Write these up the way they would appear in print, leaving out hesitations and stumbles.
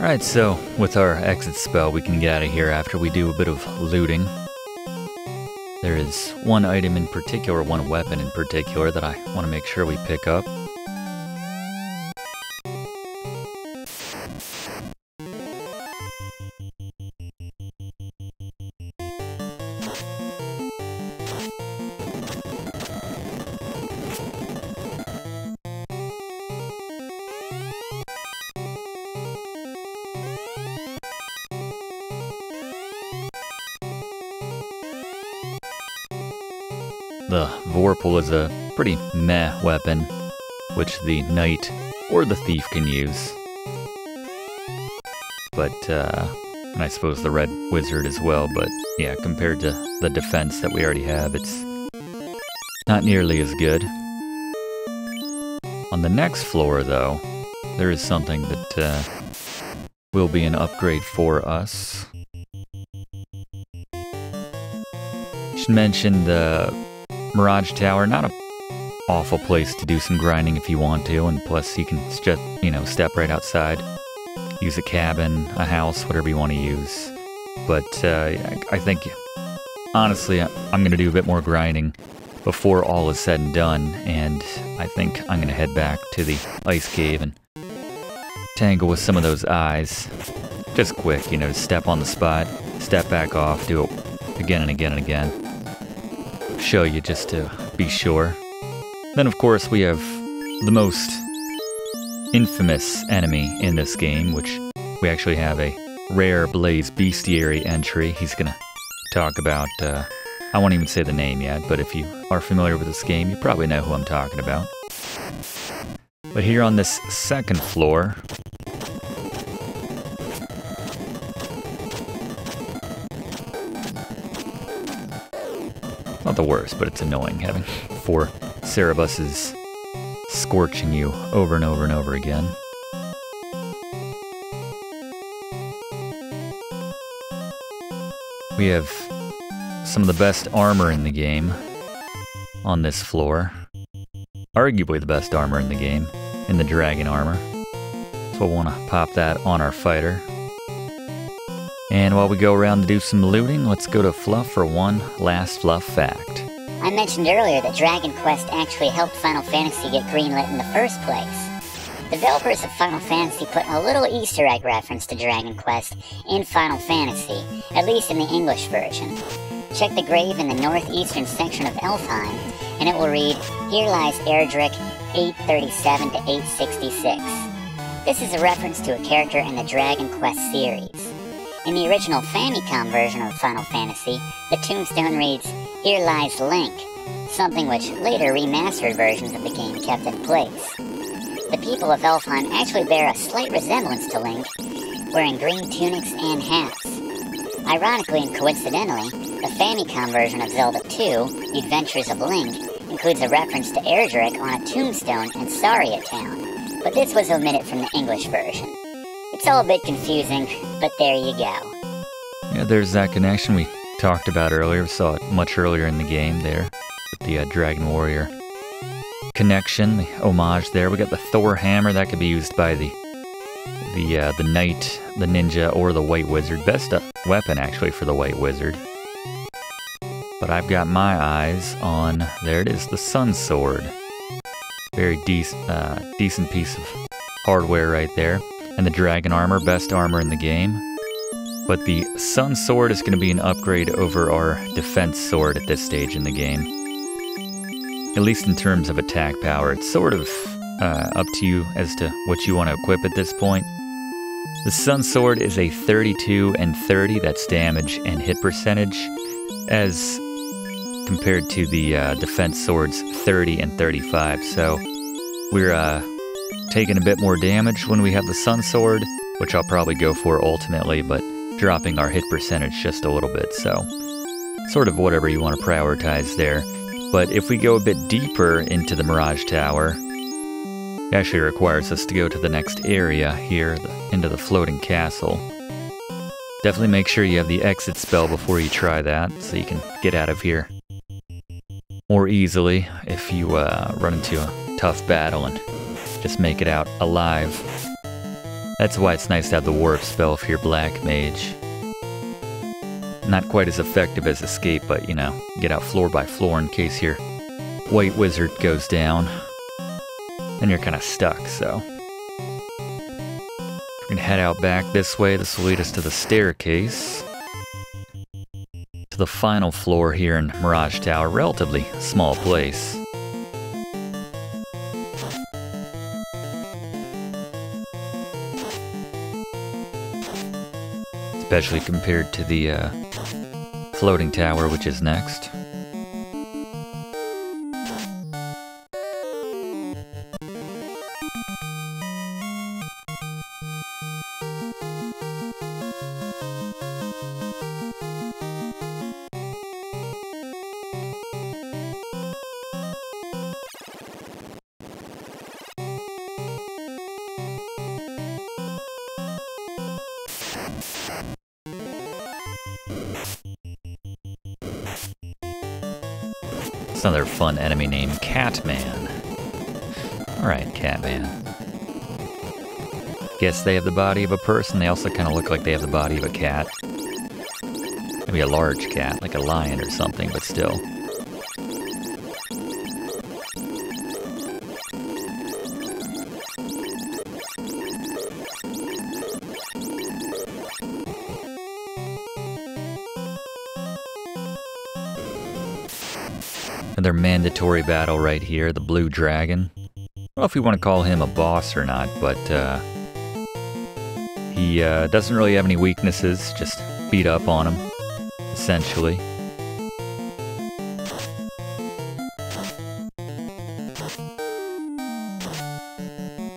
Alright, so with our exit spell, we can get out of here after we do a bit of looting. There is one item in particular, one weapon in particular, that I want to make sure we pick up. The Vorpal is a pretty meh weapon, which the knight or the thief can use. But, and I suppose the Red Wizard as well, but yeah, compared to the defense that we already have, it's not nearly as good. On the next floor, though, there is something that will be an upgrade for us. I should mention the Mirage Tower, not an awful place to do some grinding if you want to, and plus you can just, you know, step right outside, use a cabin, a house, whatever you want to use. But I think, honestly, I'm going to do a bit more grinding before all is said and done, and I think I'm going to head back to the Ice Cave and tangle with some of those eyes. Just quick, you know, step on the spot, step back off, do it again and again and again. Show you just to be sure. Then of course we have the most infamous enemy in this game, which we actually have a rare Blaze Bestiary entry. He's gonna talk about, I won't even say the name yet, but if you are familiar with this game, you probably know who I'm talking about. But here on this second floor, not the worst, but it's annoying having four Cerberuses scorching you over and over and over again. We have some of the best armor in the game on this floor. Arguably the best armor in the game, in the dragon armor. So we'll want to pop that on our fighter. And while we go around to do some looting, let's go to Fluff for one last Fluff fact. I mentioned earlier that Dragon Quest actually helped Final Fantasy get greenlit in the first place. Developers of Final Fantasy put a little Easter egg reference to Dragon Quest in Final Fantasy, at least in the English version. Check the grave in the northeastern section of Elfheim, and it will read, "Here lies Erdrick, 837 to 866. This is a reference to a character in the Dragon Quest series. In the original Famicom version of Final Fantasy, the tombstone reads, "Here lies Link," something which later remastered versions of the game kept in place. The people of Elfheim actually bear a slight resemblance to Link, wearing green tunics and hats. Ironically and coincidentally, the Famicom version of Zelda II, Adventures of Link, includes a reference to Erdrick on a tombstone in Saria Town, but this was omitted from the English version. It's all a bit confusing, but there you go. Yeah, there's that connection we talked about earlier. We saw it much earlier in the game there. With the Dragon Warrior connection, the homage there. We got the Thor hammer. That could be used by the knight, the ninja, or the white wizard. Best weapon, actually, for the white wizard. But I've got my eyes on, there it is, the Sun Sword. Very decent piece of hardware right there. And the dragon armor, best armor in the game. But the Sun Sword is going to be an upgrade over our Defense Sword at this stage in the game. At least in terms of attack power, it's sort of up to you as to what you want to equip at this point. The Sun Sword is a 32 and 30, that's damage and hit percentage, as compared to the Defense Sword's 30 and 35, so we're taking a bit more damage when we have the Sun Sword, which I'll probably go for ultimately, but dropping our hit percentage just a little bit, so sort of whatever you want to prioritize there. But if we go a bit deeper into the Mirage Tower, it actually requires us to go to the next area here, into the Floating Castle. Definitely make sure you have the exit spell before you try that, so you can get out of here more easily if you run into a tough battle and just make it out alive. That's why it's nice to have the warp spell for your black mage. Not quite as effective as escape, but you know, get out floor by floor in case your white wizard goes down. Then you're kind of stuck, so. We're gonna head out back this way. This will lead us to the staircase. To the final floor here in Mirage Tower, relatively small place. Especially compared to the floating tower, which is next. Another fun enemy named Catman. Alright, Catman. Guess they have the body of a person. They also kind of look like they have the body of a cat. Maybe a large cat, like a lion or something, but still. Another mandatory battle right here, the blue dragon. I don't know if we want to call him a boss or not, but he doesn't really have any weaknesses, just beat up on him, essentially.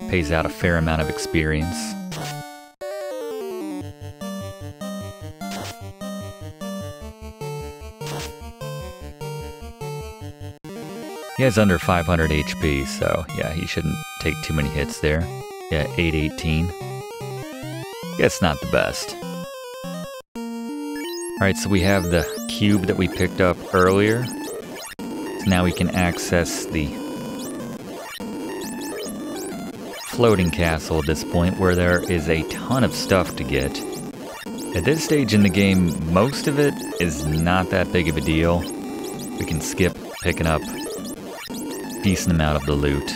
Pays out a fair amount of experience. He has under 500 HP, so yeah, he shouldn't take too many hits there. Yeah, 818. Yeah, it's not the best. Alright, so we have the cube that we picked up earlier. So now we can access the floating castle at this point, where there is a ton of stuff to get. At this stage in the game, most of it is not that big of a deal. We can skip picking up decent amount of the loot.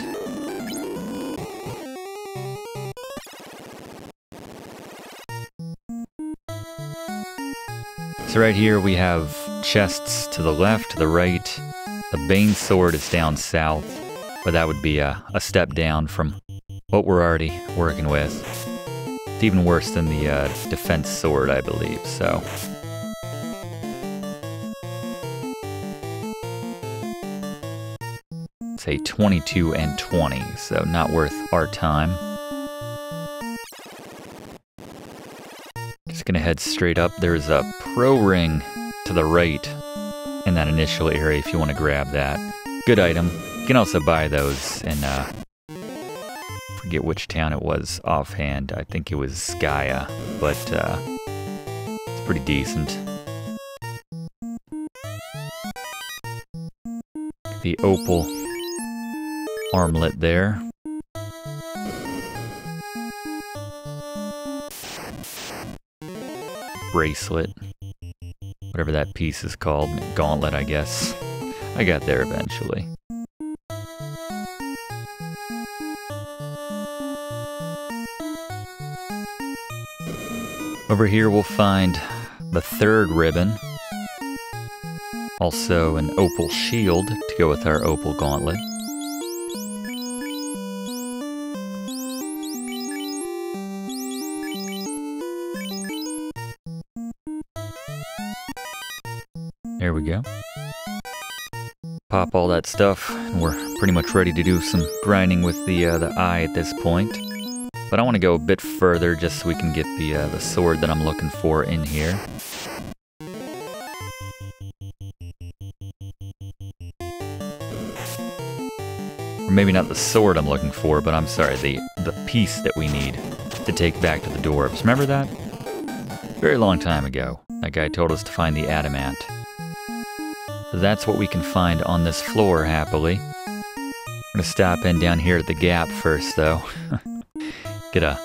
So right here we have chests to the left, to the right. The Bane Sword is down south, but that would be a step down from what we're already working with. It's even worse than the Defense Sword, I believe, so. Say 22 and 20, so not worth our time. Just gonna head straight up. There's a pro ring to the right in that initial area if you want to grab that. Good item. You can also buy those in, forget which town it was offhand. I think it was Gaia, but it's pretty decent. The opal armlet there. Bracelet. Whatever that piece is called. Gauntlet, I guess. I got there eventually. Over here we'll find the third ribbon. Also an opal shield to go with our opal gauntlet. There we go. Pop all that stuff, and we're pretty much ready to do some grinding with the eye at this point. But I want to go a bit further just so we can get the sword that I'm looking for in here. Or maybe not the sword I'm looking for, but I'm sorry, the piece that we need to take back to the dwarves. Remember that? Very long time ago, that guy told us to find the Adamant. That's what we can find on this floor, happily. I'm gonna stop in down here at the gap first, though. Get a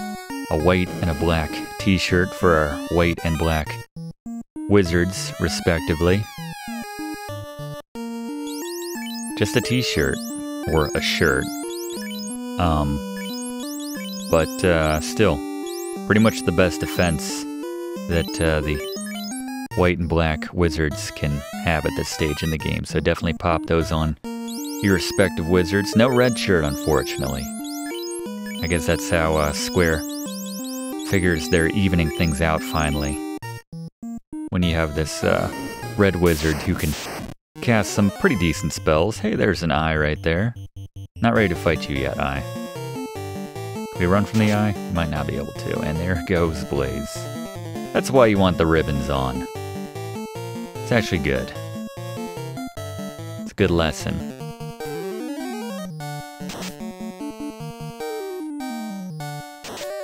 a white and a black t-shirt for our white and black wizards, respectively. Just a t-shirt, or a shirt. But still, pretty much the best defense that the white and black wizards can have at this stage in the game. So definitely pop those on your respective wizards. No red shirt, unfortunately. I guess that's how Square figures they're evening things out finally. When you have this red wizard who can cast some pretty decent spells. Hey, there's an eye right there. Not ready to fight you yet, eye. We run from the eye? Might not be able to. And there goes Blaze. That's why you want the ribbons on. It's actually good. It's a good lesson.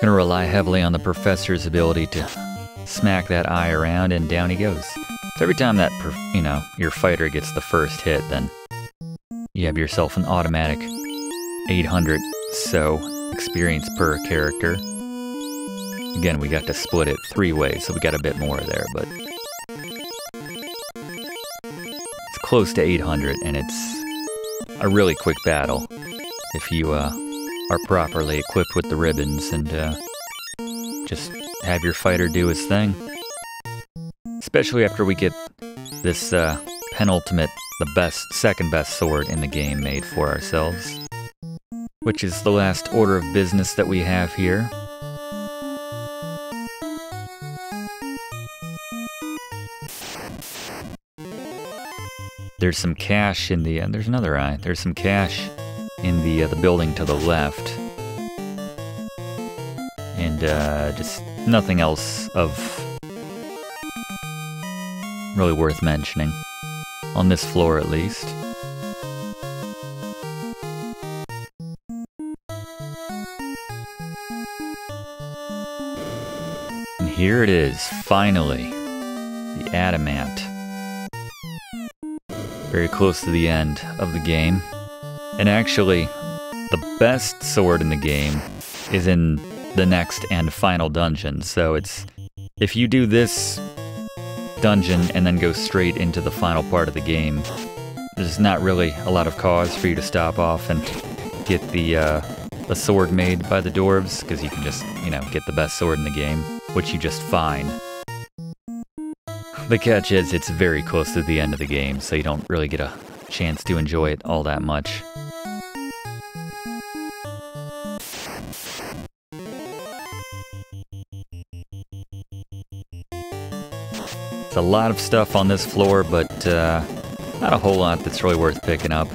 I'm gonna rely heavily on the professor's ability to smack that eye around, and down he goes. So every time that, you know, your fighter gets the first hit, then you have yourself an automatic 800 so experience per character. Again, we got to split it 3 ways, so we got a bit more there, but it's close to 800, and it's a really quick battle if you are properly equipped with the ribbons and just have your fighter do his thing. Especially after we get this penultimate, the best, second best sword in the game made for ourselves, which is the last order of business that we have here. There's some cash in the... there's another eye. There's some cash in the building to the left. And just nothing else of really worth mentioning. On this floor, at least. Here it is, finally, the Adamant. Very close to the end of the game. And actually, the best sword in the game is in the next and final dungeon. So it's, if you do this dungeon and then go straight into the final part of the game, there's not really a lot of cause for you to stop off and get the sword made by the dwarves, because you can just, you know, get the best sword in the game, which you just find. The catch is it's very close to the end of the game, so you don't really get a chance to enjoy it all that much. It's a lot of stuff on this floor, but not a whole lot that's really worth picking up.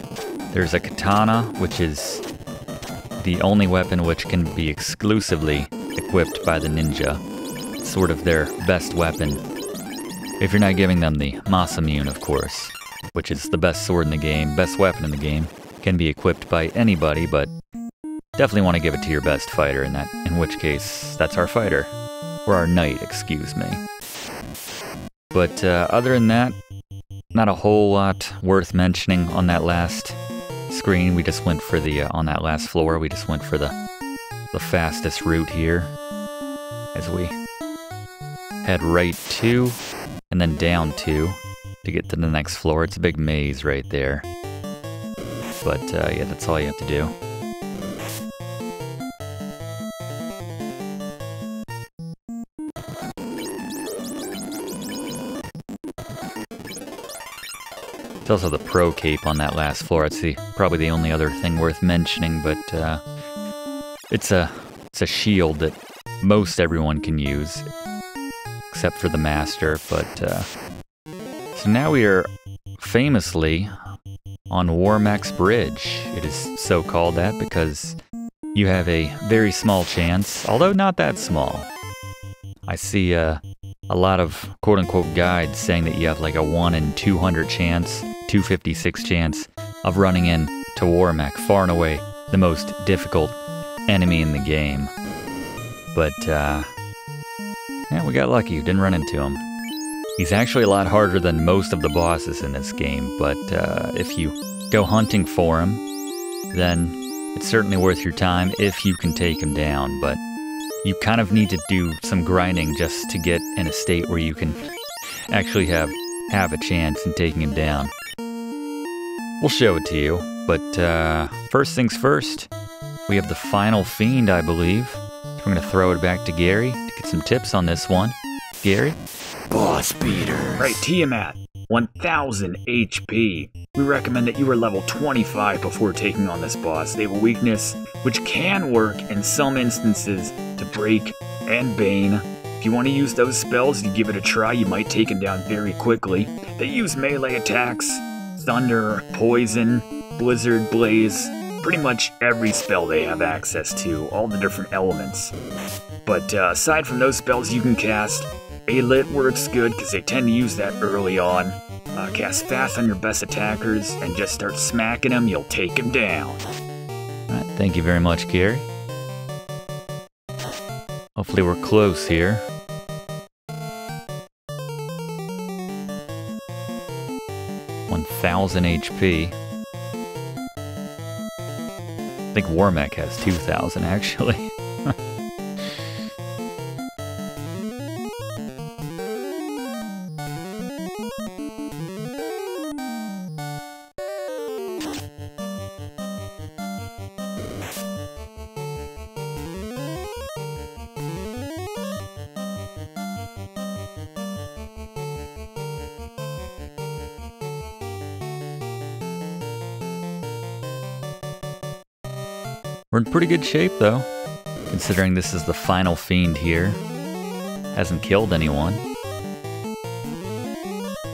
There's a katana, which is the only weapon which can be exclusively equipped by the ninja. Sort of their best weapon, if you're not giving them the Masamune, of course, which is the best sword in the game, best weapon in the game. Can be equipped by anybody, but definitely want to give it to your best fighter, and that, in which case, that's our fighter, or our knight, excuse me. But other than that, not a whole lot worth mentioning on that last screen. We just went for the on that last floor. We just went for the fastest route here, as we head right to, and then down to get to the next floor. It's a big maze right there. But yeah, that's all you have to do. It's also the pro cape on that last floor. It's probably the only other thing worth mentioning, but it's a shield that most everyone can use, except for the master, but so now we are famously on Warmech's Bridge. It is so called that because you have a very small chance, although not that small. I see a lot of quote-unquote guides saying that you have like a 1 in 200 chance, 256 chance of running in to Warmech, far and away the most difficult enemy in the game. But yeah, we got lucky, didn't run into him. He's actually a lot harder than most of the bosses in this game, but if you go hunting for him, then it's certainly worth your time if you can take him down, but you kind of need to do some grinding just to get in a state where you can actually have a chance in taking him down. We'll show it to you, but first things first, we have the final fiend, I believe. So I'm going to throw it back to Gary to get some tips on this one. Gary? Boss beaters. Right, Tiamat. 1000 HP. We recommend that you are level 25 before taking on this boss. They have a weakness, which can work in some instances, to Break and Bane. If you want to use those spells, you give it a try, you might take him down very quickly. They use melee attacks, thunder, poison, blizzard, blaze, pretty much every spell they have access to, all the different elements. But aside from those spells you can cast, A Lit works good because they tend to use that early on. Cast fast on your best attackers and just start smacking them, you'll take them down. Alright, thank you very much, Carrie. Hopefully we're close here. HP. I think Warmech has 2000 actually. We're in pretty good shape, though, considering this is the final fiend here. Hasn't killed anyone.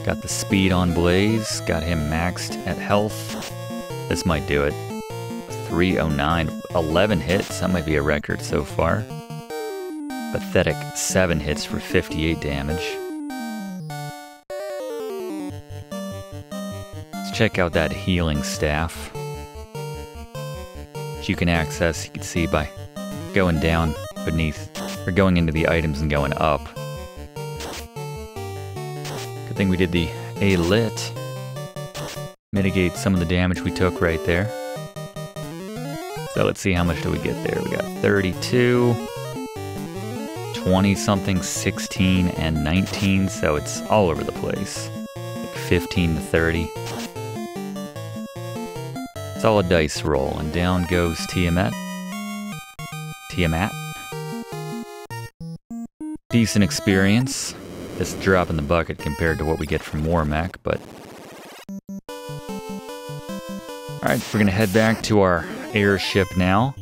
Got the speed on Blaze, got him maxed at health. This might do it. 309, 11 hits, that might be a record so far. Pathetic 7 hits for 58 damage. Let's check out that healing staff. You can access, you can see by going down beneath, or going into the items and going up. Good thing we did the A Lit. Mitigate some of the damage we took right there. So let's see, how much do we get there? We got 32, 20 something, 16, and 19, so it's all over the place. Like 15 to 30. Solid dice roll, and down goes Tiamat. Decent experience. It's a drop in the bucket compared to what we get from Warmech, but... Alright, we're gonna head back to our airship now,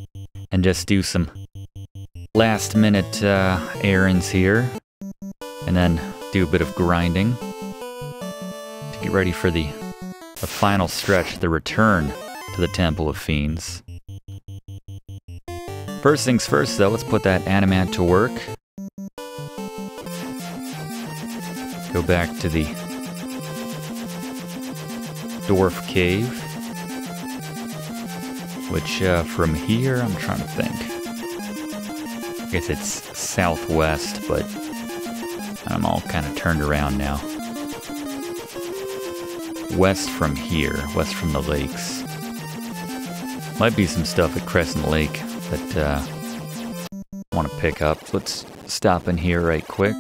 and just do some last-minute errands here, and then do a bit of grinding to get ready for the final stretch, the return to the Temple of Fiends. First things first, though, let's put that Adamant to work. Go back to the Dwarf Cave, which from here, I'm trying to think. I guess it's southwest, but I'm all kind of turned around now. West from here, west from the lakes. Might be some stuff at Crescent Lake that I want to pick up. Let's stop in here right quick.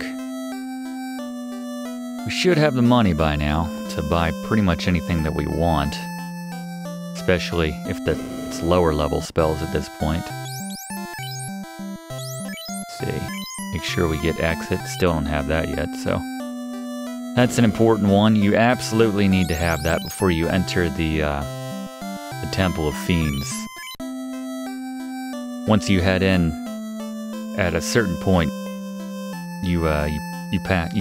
We should have the money by now to buy pretty much anything that we want, especially if it's lower level spells at this point. Let's see, make sure we get exit. Still don't have that yet, so that's an important one. You absolutely need to have that before you enter the Temple of Fiends. Once you head in, at a certain point, you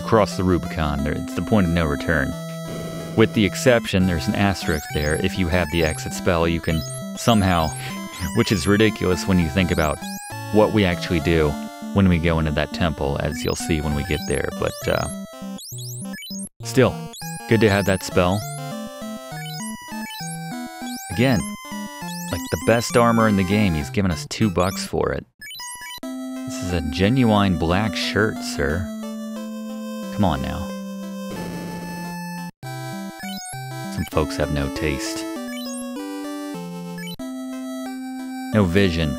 cross the Rubicon. It's the point of no return. With the exception, there's an asterisk there. If you have the exit spell, you can somehow, which is ridiculous when you think about what we actually do when we go into that temple, as you'll see when we get there. But still, good to have that spell. Again, like the best armor in the game, he's giving us $2 for it. This is a genuine black shirt, sir. Come on now. Some folks have no taste. No vision.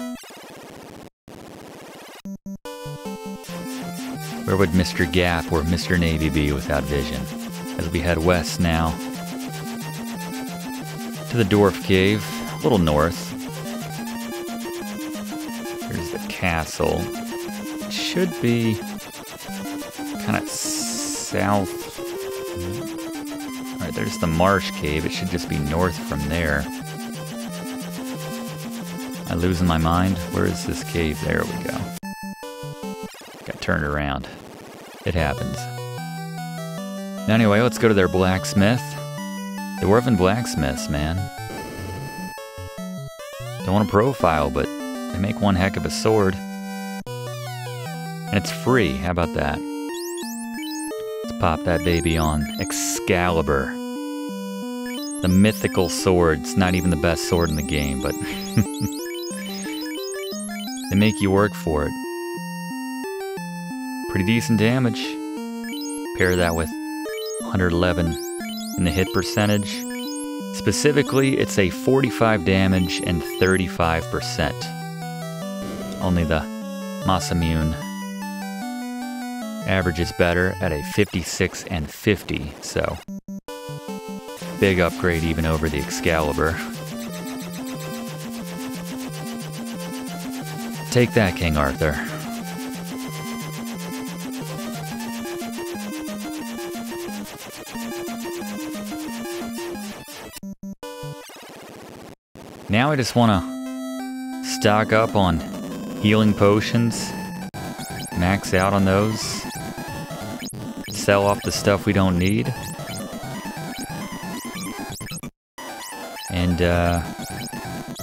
Where would Mr. Gap or Mr. Navy be without vision? As we head west now, to the Dwarf Cave, a little north. Here's the castle. It should be kind of south. All right, there's the Marsh Cave. It should just be north from there. I'm losing my mind. Where is this cave? There we go. Got turned around. It happens. Now anyway, let's go to their blacksmith. Dwarven blacksmiths, man. Don't want to profile, but they make one heck of a sword. And it's free. How about that? Let's pop that baby on. Excalibur. The mythical sword. It's not even the best sword in the game, but... They make you work for it. Pretty decent damage. Pair that with 111 in the hit percentage. Specifically, it's a 45 damage and 35%. Only the Masamune averages better at a 56 and 50, so big upgrade even over the Excalibur. Take that, King Arthur. Now I just want to stock up on healing potions, max out on those, sell off the stuff we don't need, and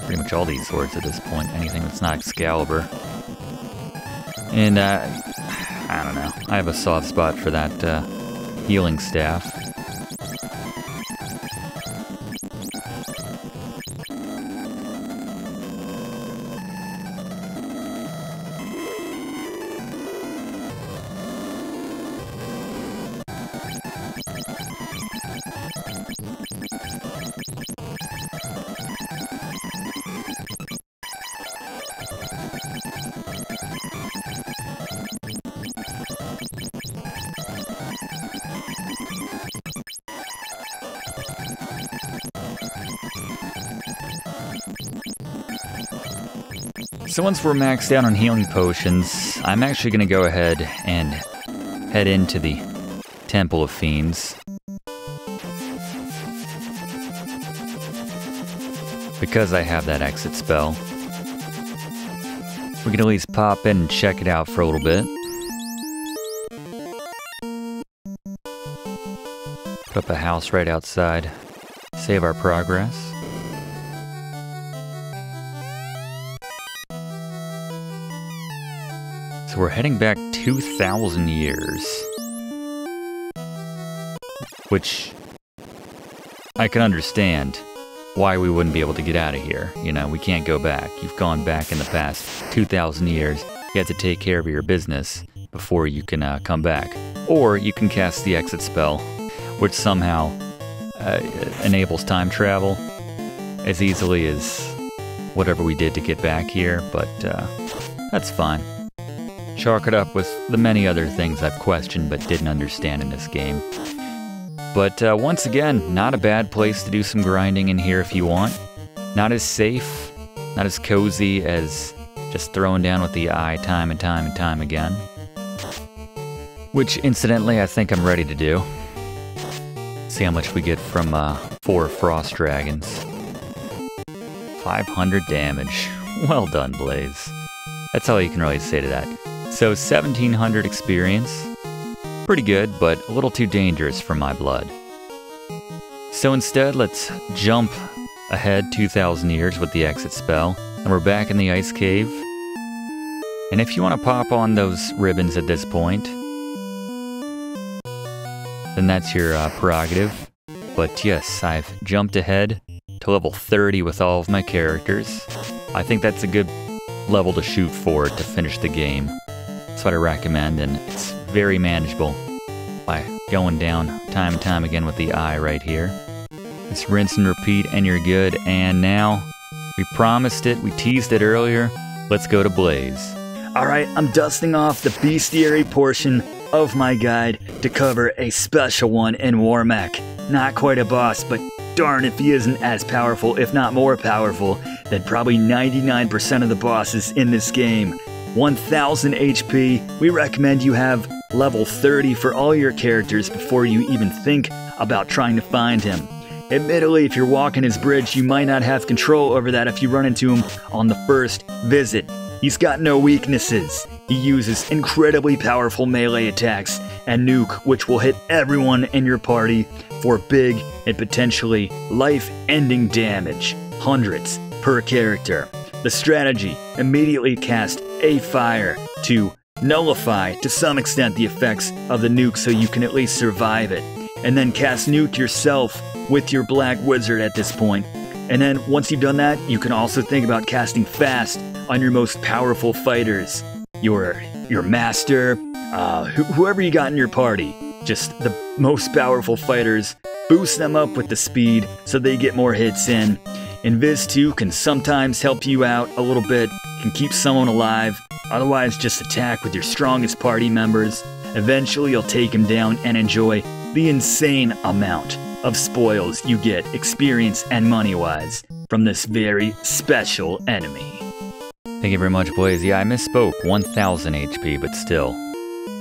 pretty much all these swords at this point, anything that's not Excalibur. And I don't know, I have a soft spot for that healing staff. So once we're maxed out on healing potions, I'm actually going to go ahead and head into the Temple of Fiends. Because I have that exit spell. We can at least pop in and check it out for a little bit. Put up a house right outside. Save our progress. So we're heading back 2,000 years, which I can understand why we wouldn't be able to get out of here. You know, we can't go back. You've gone back in the past 2,000 years. You have to take care of your business before you can come back. Or you can cast the exit spell, which somehow enables time travel as easily as whatever we did to get back here, but that's fine. Chalk it up with the many other things I've questioned but didn't understand in this game. But once again, not a bad place to do some grinding in here if you want. Not as safe, not as cozy as just throwing down with the eye time and time and time again. Which, incidentally, I think I'm ready to do. See how much we get from 4 Frost Dragons. 500 damage. Well done, Blaze. That's all you can really say to that. So 1,700 experience, pretty good, but a little too dangerous for my blood. So instead, let's jump ahead 2,000 years with the exit spell, and we're back in the Ice Cave. And if you want to pop on those ribbons at this point, then that's your prerogative. But yes, I've jumped ahead to level 30 with all of my characters. I think that's a good level to shoot for to finish the game. That's what I recommend, and it's very manageable by going down time and time again with the eye right here. Just rinse and repeat, and you're good. And now, we promised it, we teased it earlier, let's go to Blaze. Alright, I'm dusting off the bestiary portion of my guide to cover a special one in Warmech. Not quite a boss, but darn if he isn't as powerful, if not more powerful, than probably 99% of the bosses in this game. 1000 HP, we recommend you have level 30 for all your characters before you even think about trying to find him. Admittedly, if you're walking his bridge, you might not have control over that if you run into him on the first visit. He's got no weaknesses. He uses incredibly powerful melee attacks and nuke, which will hit everyone in your party for big and potentially life-ending damage. Hundreds per character. The strategy: immediately cast a fire to nullify to some extent the effects of the nuke so you can at least survive it, and then cast nuke yourself with your black wizard at this point. And then once you've done that, you can also think about casting fast on your most powerful fighters, your master, whoever you got in your party. Just the most powerful fighters, boost them up with the speed so they get more hits in. And Viz 2 can sometimes help you out a little bit, can keep someone alive. Otherwise, just attack with your strongest party members. Eventually, you'll take him down and enjoy the insane amount of spoils you get, experience and money-wise, from this very special enemy. Thank you very much, boys. Yeah, I misspoke. 1000 HP, but still.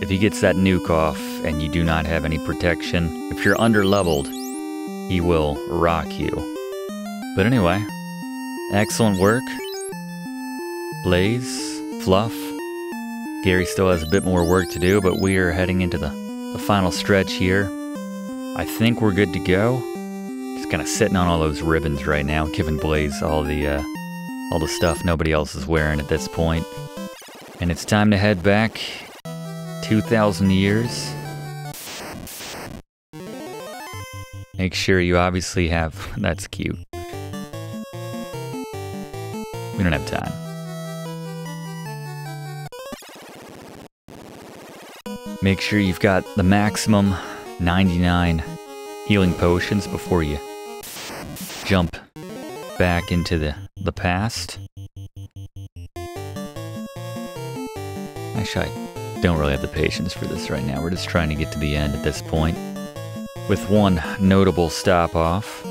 If he gets that nuke off and you do not have any protection, if you're under-leveled, he will rock you. But anyway, excellent work. Blaze, Fluff. Gary still has a bit more work to do, but we are heading into the final stretch here. I think we're good to go. Just kind of sitting on all those ribbons right now, giving Blaze all the stuff nobody else is wearing at this point. And it's time to head back 2,000 years. Make sure you obviously have... That's cute. We don't have time. Make sure you've got the maximum 99 healing potions before you jump back into the past. Actually, I don't really have the patience for this right now. We're just trying to get to the end at this point, with one notable stop off.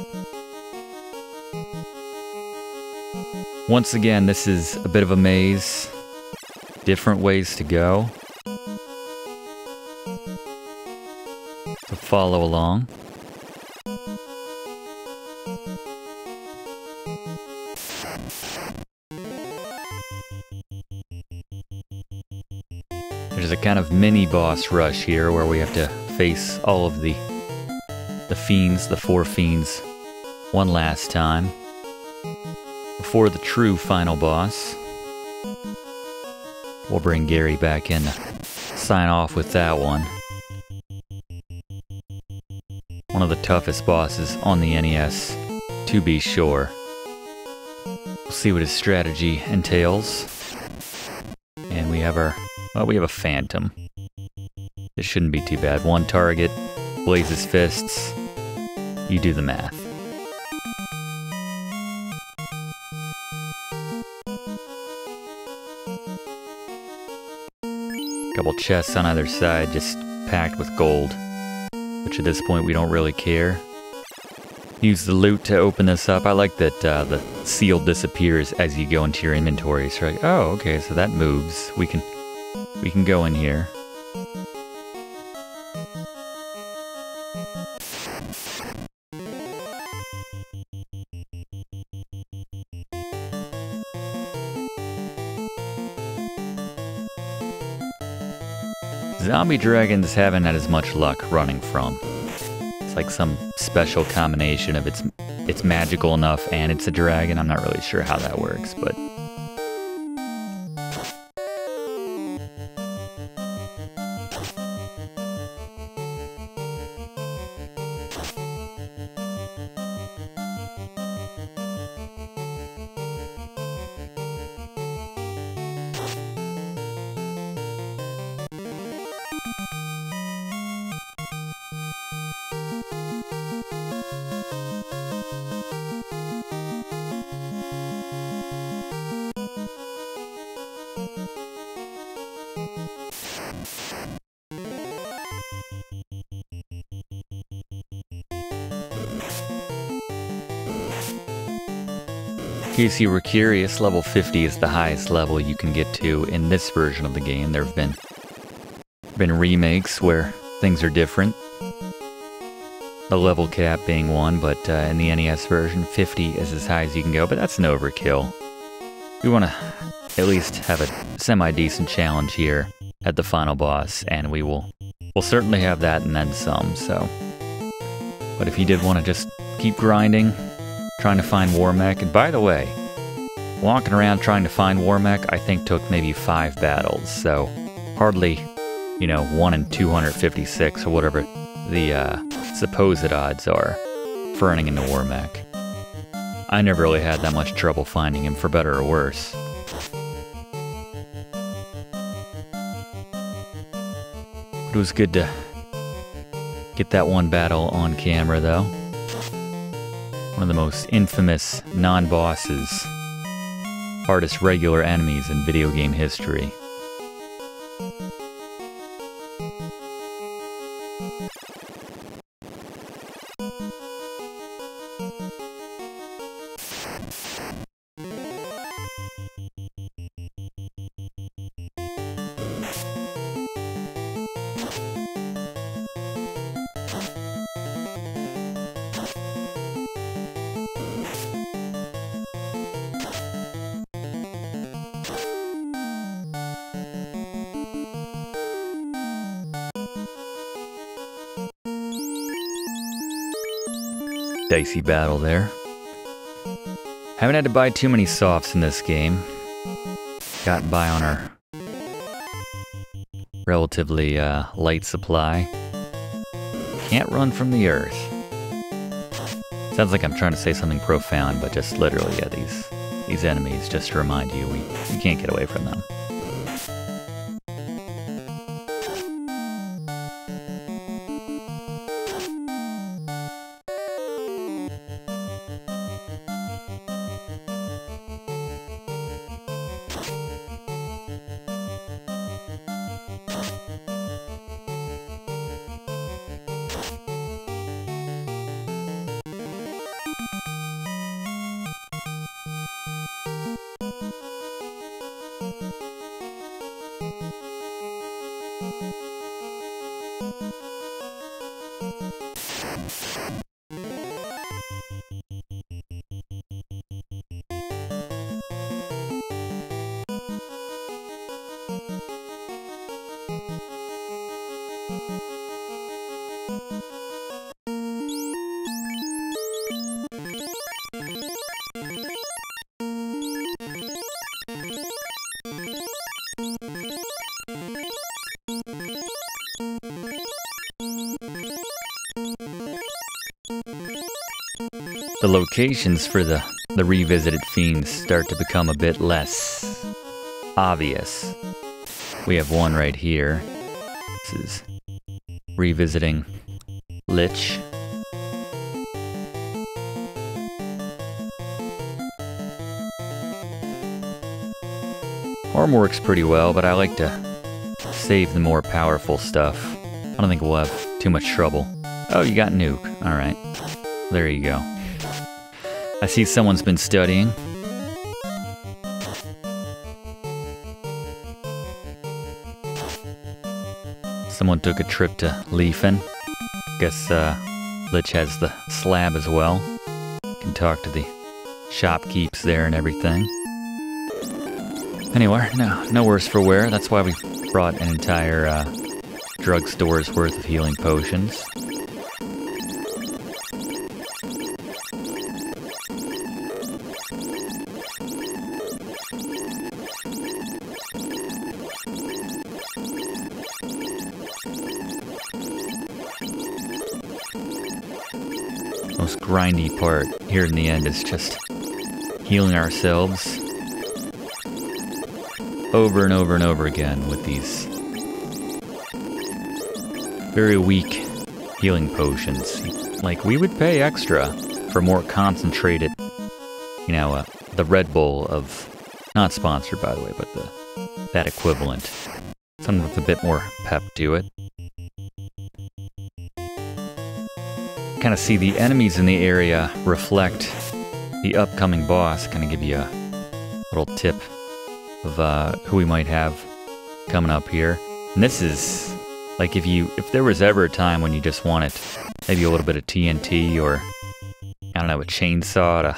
Once again, this is a bit of a maze. Different ways to go. So follow along. There's a kind of mini boss rush here where we have to face all of the fiends, the four fiends, one last time before the true final boss. We'll bring Gary back in to sign off with that one. One of the toughest bosses on the NES, to be sure. We'll see what his strategy entails. And we have our... well, we have a phantom. This shouldn't be too bad. One target, Blaze's fists. You do the math. Couple chests on either side, just packed with gold, which at this point we don't really care. Use the loot to open this up. I like that the seal disappears as you go into your inventory. So you're like, oh, okay, so that moves. We can go in here. Zombie dragons haven't had as much luck running from. It's like some special combination of it's magical enough and it's a dragon. I'm not really sure how that works, but... You see, Ricurious level 50 is the highest level you can get to in this version of the game. There have been remakes where things are different. The level cap being one, but in the NES version, 50 is as high as you can go, but that's an overkill. We want to at least have a semi-decent challenge here at the final boss, and we'll certainly have that and then some, so. But if you did want to just keep grinding, trying to find Warmech, and by the way, walking around trying to find Warmech, I think took maybe 5 battles, so hardly, you know, 1 in 256 or whatever the supposed odds are for running into Warmech. I never really had that much trouble finding him, for better or worse. It was good to get that one battle on camera, though. One of the most infamous non-bosses, hardest regular enemies in video game history. Dicey battle there. Haven't had to buy too many softs in this game. Got by on our relatively light supply. Can't run from the earth. Sounds like I'm trying to say something profound, but just literally, yeah, these enemies, just to remind you, we can't get away from them. The locations for the revisited fiends start to become a bit less obvious. We have one right here. This is revisiting Lich. Arm works pretty well, but I like to save the more powerful stuff. I don't think we'll have too much trouble. Oh, you got nuke. All right. There you go. I see someone's been studying. Someone took a trip to Leafin. Guess Lich has the slab as well. Can talk to the shopkeeps there and everything. Anywhere, no worse for wear. That's why we brought an entire drugstore's worth of healing potions. Grindy part here in the end is just healing ourselves over and over and over again with these very weak healing potions. Like, we would pay extra for more concentrated, you know, the Red Bull of, not sponsored by the way, but that equivalent. Something with a bit more pep to it. Kind of see the enemies in the area reflect the upcoming boss, kind of give you a little tip of who we might have coming up here. And this is like if there was ever a time when you just wanted maybe a little bit of TNT or I don't know, a chainsaw to,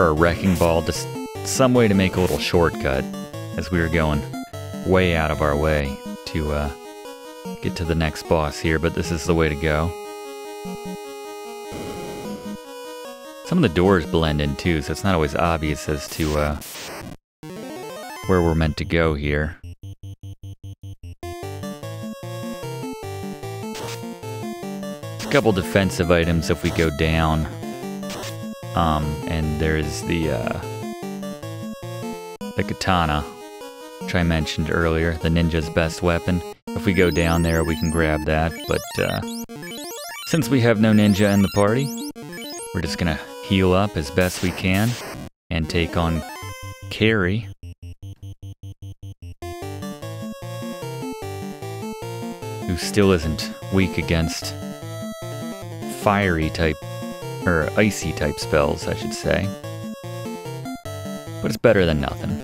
or a wrecking ball, just some way to make a little shortcut as we were going way out of our way to get to the next boss here, but this is the way to go. Some of the doors blend in too, so it's not always obvious as to where we're meant to go here. A couple defensive items if we go down, and there's the katana, which I mentioned earlier, the ninja's best weapon. If we go down there, we can grab that, but since we have no ninja in the party, we're just gonna heal up as best we can and take on Carrie. Who still isn't weak against fiery type, or icy type spells, I should say. But it's better than nothing.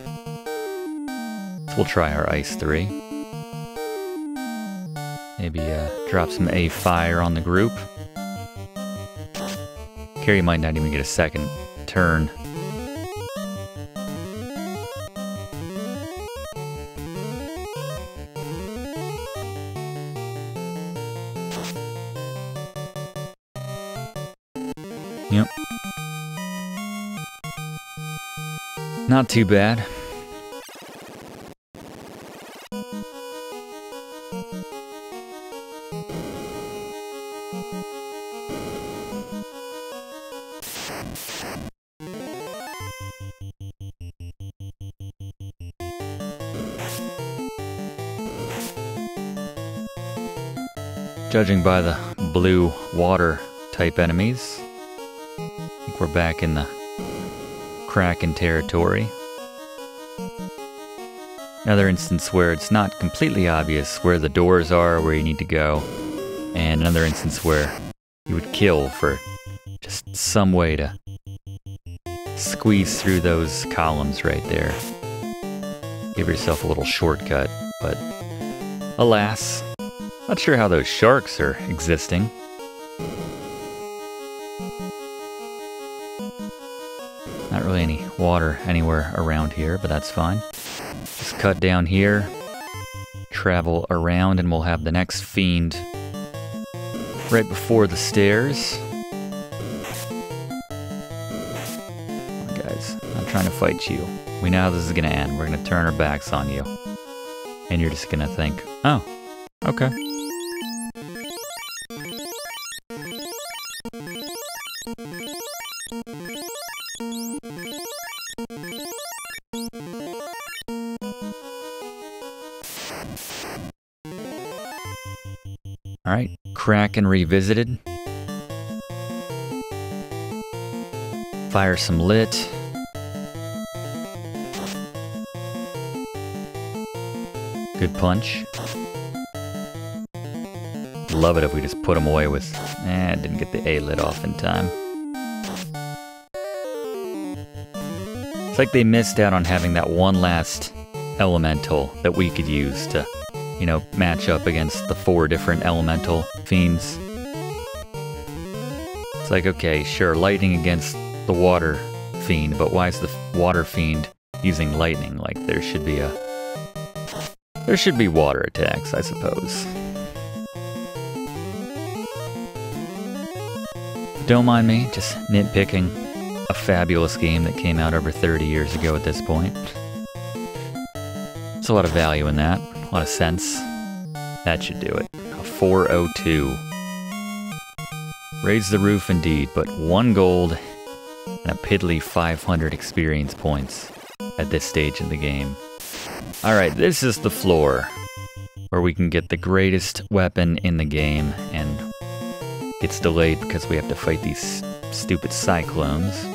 So we'll try our Ice 3. Maybe drop some A fire on the group. Carrie might not even get a second turn. Yep. Not too bad. Judging by the blue water type enemies, I think we're back in the Kraken territory. Another instance where it's not completely obvious where the doors are, where you need to go, and another instance where you would kill for just some way to squeeze through those columns right there. Give yourself a little shortcut, but alas. Not sure how those sharks are existing. Not really any water anywhere around here, but that's fine. Just cut down here, travel around, and we'll have the next fiend right before the stairs. Come on, guys, I'm trying to fight you. We know how this is gonna end. We're gonna turn our backs on you. And you're just gonna think, oh, okay. All right, Kraken revisited. Fire some lit. Good punch. Love it if we just put them away with. Eh, didn't get the A Lit off in time. It's like they missed out on having that one last elemental that we could use to, you know, match up against the 4 different elemental fiends. It's like, okay, sure, lightning against the water fiend, but why is the water fiend using lightning? Like, there should be water attacks, I suppose. Don't mind me, just nitpicking a fabulous game that came out over 30 years ago at this point. There's a lot of value in that, a lot of sense. That should do it. A 402. Raise the roof indeed, but 1 gold and a piddly 500 experience points at this stage of the game. Alright, this is the floor where we can get the greatest weapon in the game, and it's delayed because we have to fight these stupid cyclones.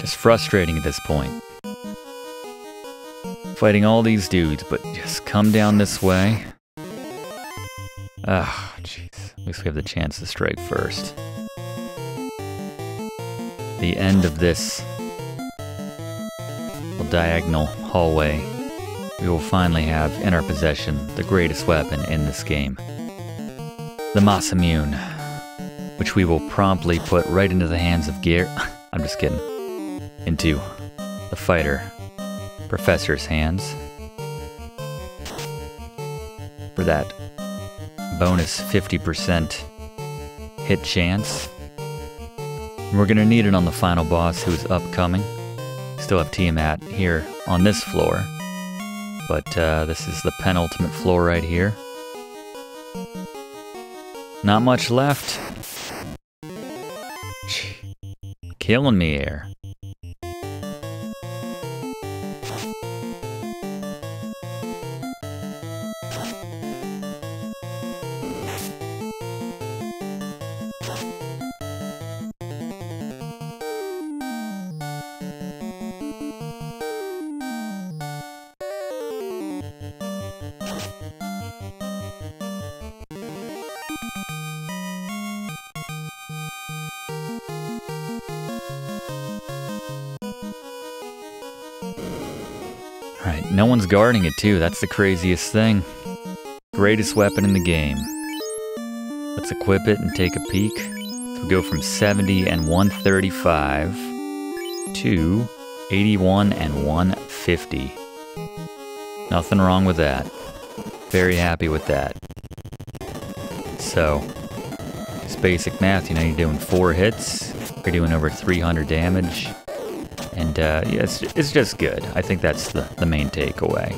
Just frustrating at this point. Fighting all these dudes, but just come down this way. Ah, jeez. At least we have the chance to strike first. The end of this little diagonal hallway, we will finally have in our possession the greatest weapon in this game. The Masamune, which we will promptly put right into the hands of Gear. I'm just kidding. Into the fighter professor's hands for that bonus 50% hit chance. We're gonna need it on the final boss, who's upcoming. Still have Tiamat here on this floor, but this is the penultimate floor right here. Not much left. Killing me here. No one's guarding it too, that's the craziest thing. Greatest weapon in the game. Let's equip it and take a peek. So we go from 70 and 135 to 81 and 150. Nothing wrong with that. Very happy with that. So, just basic math, you know, you're doing 4 hits, you're doing over 300 damage. And yeah, it's just good. I think that's the main takeaway.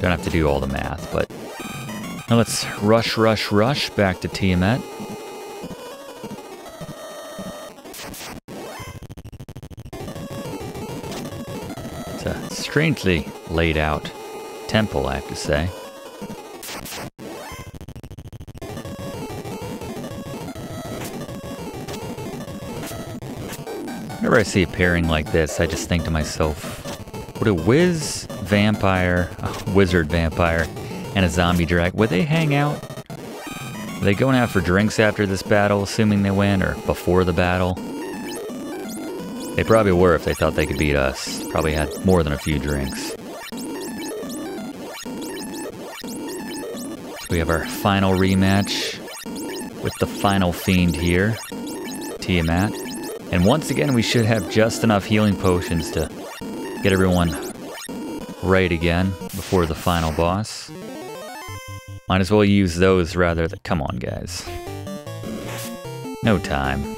Don't have to do all the math, but... Now let's rush back to Tiamat. It's a strangely laid out temple, I have to say. Whenever I see a pairing like this, I just think to myself, would a wizard vampire, and a zombie dragon, would they hang out? Are they going out for drinks after this battle, assuming they win, or before the battle? They probably were if they thought they could beat us. Probably had more than a few drinks. So we have our final rematch with the final fiend here, Tiamat. And once again, we should have just enough healing potions to get everyone right again before the final boss. Might as well use those rather than... Come on, guys. No time.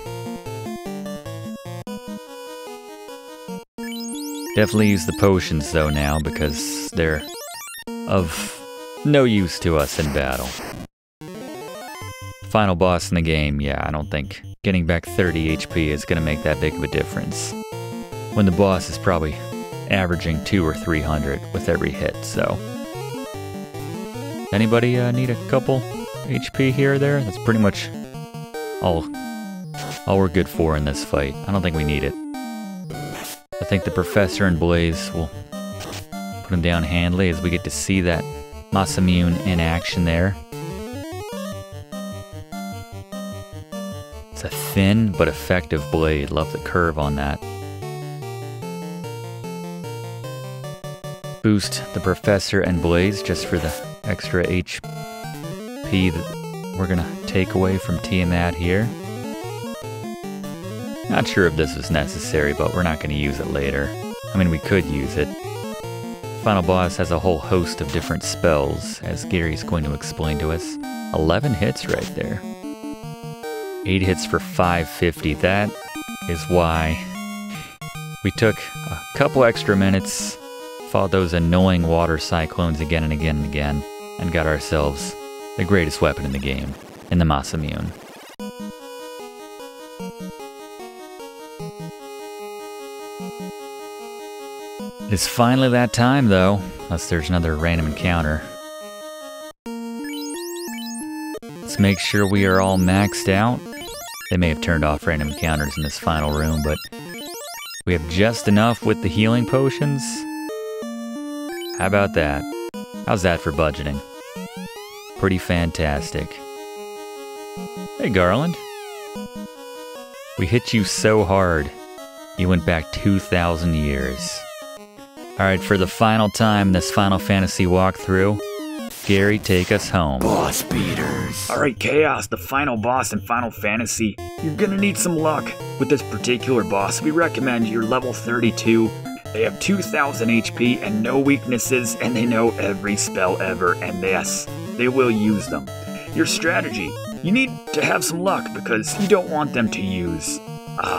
Definitely use the potions, though, now, because they're of no use to us in battle. Final boss in the game, yeah, I don't think getting back 30 HP is going to make that big of a difference. When the boss is probably averaging 200 or 300 with every hit, so... Anybody need a couple HP here or there? That's pretty much all we're good for in this fight. I don't think we need it. I think the Professor and Blaze will put him down handily as we get to see that Masamune in action there. It's a thin but effective blade. Love the curve on that. Boost the Professor and Blaze just for the extra HP that we're going to take away from Tiamat here. Not sure if this was necessary, but we're not going to use it later. I mean, we could use it. Final boss has a whole host of different spells, as Gary's going to explain to us. 11 hits right there. 8 hits for 550. That is why we took a couple extra minutes, fought those annoying water cyclones again and again and again, and got ourselves the greatest weapon in the game, in the Masamune. It's finally that time, though, unless there's another random encounter. Let's make sure we are all maxed out. They may have turned off random encounters in this final room, but we have just enough with the healing potions. How about that? How's that for budgeting? Pretty fantastic. Hey, Garland. We hit you so hard, you went back 2,000 years. Alright, for the final time in this Final Fantasy walkthrough, Gary, take us home. Boss beaters. Alright, Chaos, the final boss in Final Fantasy. You're gonna need some luck with this particular boss. We recommend you're level 32. They have 2,000 HP and no weaknesses, and they know every spell ever, and yes, they will use them. Your strategy. You need to have some luck because you don't want them to use,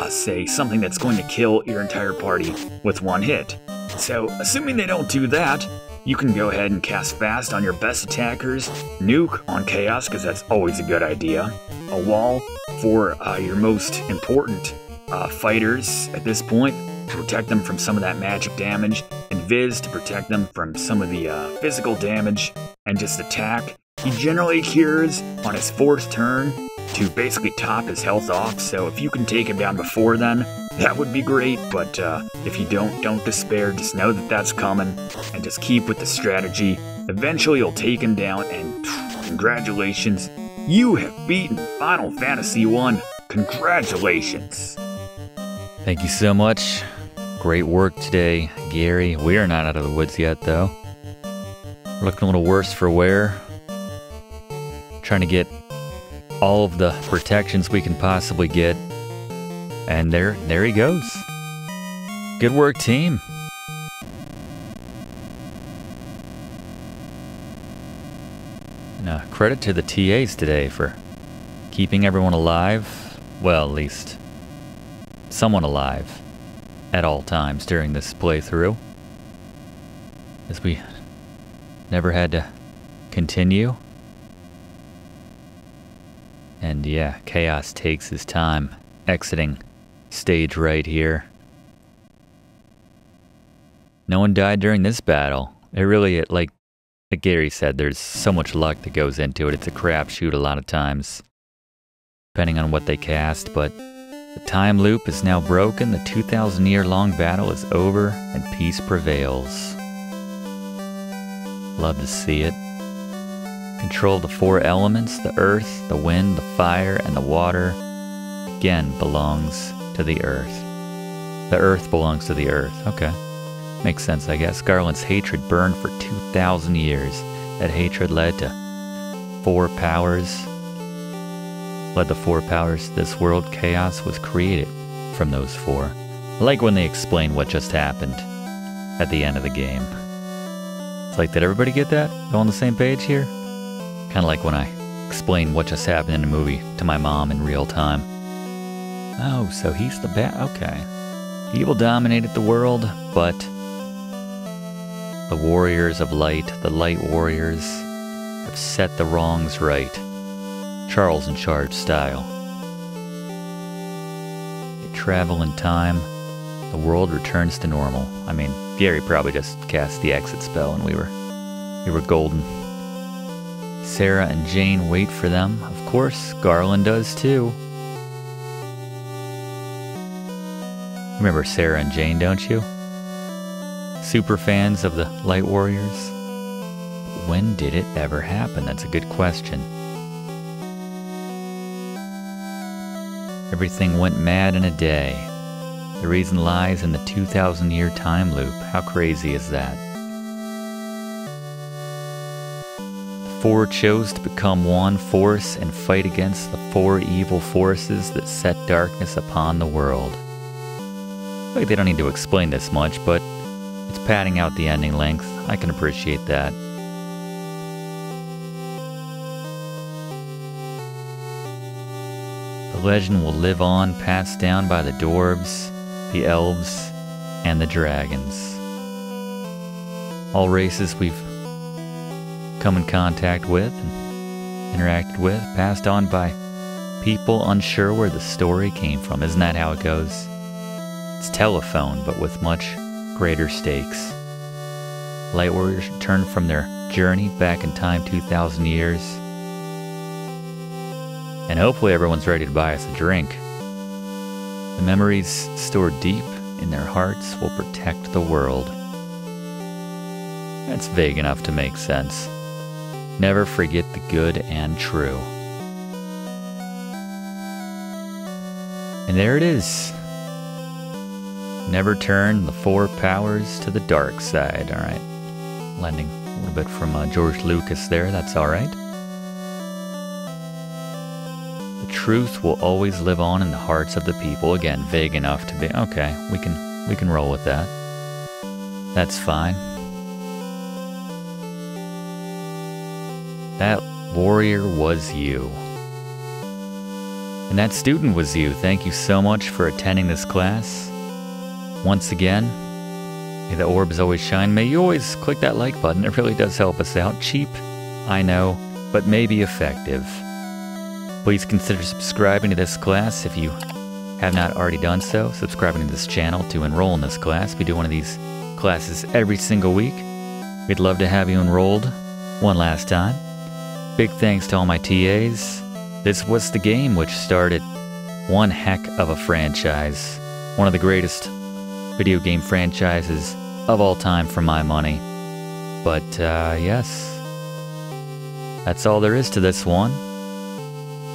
say, something that's going to kill your entire party with one hit. So, assuming they don't do that, you can go ahead and cast Fast on your best attackers, Nuke on Chaos, because that's always a good idea, a Wall for your most important fighters at this point, to protect them from some of that magic damage, and Viz to protect them from some of the physical damage, and just attack. He generally cures on his fourth turn to basically top his health off, so if you can take him down before then, that would be great, but if you don't despair. Just know that that's coming, and just keep with the strategy. Eventually you'll take him down, and congratulations, you have beaten Final Fantasy 1. Congratulations. Thank you so much. Great work today, Gary. We are not out of the woods yet, though. We're looking a little worse for wear. Trying to get all of the protections we can possibly get. And there he goes. Good work, team. And credit to the TAs today for keeping everyone alive. Well, at least someone alive at all times during this playthrough, as we never had to continue. And yeah, Chaos takes his time exiting stage right here. No one died during this battle. It really, like, Like Gary said, there's so much luck that goes into it. It's a crapshoot a lot of times, depending on what they cast, but the time loop is now broken, the 2,000-year-long battle is over, and peace prevails. Love to see it. Control the four elements, the earth, the wind, the fire, and the water. Again, belongs to the earth. The earth belongs to the earth. Okay. Makes sense, I guess. Garland's hatred burned for 2,000 years. That hatred led to four powers. Led the four powers to this world. Chaos was created from those four. I like when they explain what just happened at the end of the game. It's like, did everybody get that? All on the same page here? Kind of like when I explain what just happened in a movie to my mom in real time. Oh, so he's the bad... Okay. Evil dominated the world, but... the warriors of light, the light warriors, have set the wrongs right. Charles in charge style. They travel in time. The world returns to normal. I mean, Gary probably just cast the exit spell and we were golden. Sarah and Jane wait for them. Of course, Garland does too. Remember Sarah and Jane, don't you? Super fans of the Light Warriors. When did it ever happen? That's a good question. Everything went mad in a day. The reason lies in the 2,000-year time loop. How crazy is that? The four chose to become one force and fight against the four evil forces that set darkness upon the world. Like, they don't need to explain this much, but it's padding out the ending length. I can appreciate that. The legend will live on, passed down by the dwarves, the elves, and the dragons. All races we've come in contact with and interacted with, passed on by people unsure where the story came from. Isn't that how it goes? It's telephone, but with much greater stakes. Light warriors return from their journey back in time 2,000 years. And hopefully everyone's ready to buy us a drink. The memories stored deep in their hearts will protect the world. That's vague enough to make sense. Never forget the good and true. And there it is. Never turn the four powers to the dark side. All right. Lending a little bit from George Lucas there. That's all right. The truth will always live on in the hearts of the people. Again, vague enough to be... okay, we can roll with that. That's fine. That warrior was you. And that student was you. Thank you so much for attending this class. Once again, may the orbs always shine. May you always click that like button. It really does help us out. Cheap, I know, but maybe effective. Please consider subscribing to this class if you have not already done so. Subscribing to this channel to enroll in this class. We do one of these classes every single week. We'd love to have you enrolled one last time. Big thanks to all my TAs. This was the game which started one heck of a franchise. One of the greatest video game franchises of all time for my money. But yes, that's all there is to this one.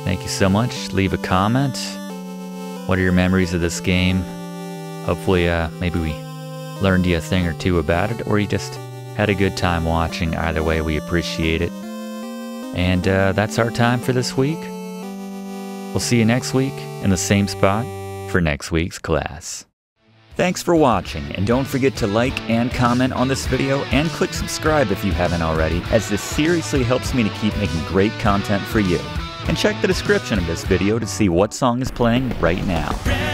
Thank you so much. Leave a comment. What are your memories of this game? Hopefully maybe we learned you a thing or two about it, or you just had a good time watching. Either way, we appreciate it. And that's our time for this week. We'll see you next week in the same spot for next week's class. Thanks for watching, and don't forget to like and comment on this video and click subscribe if you haven't already, as this seriously helps me to keep making great content for you. And check the description of this video to see what song is playing right now.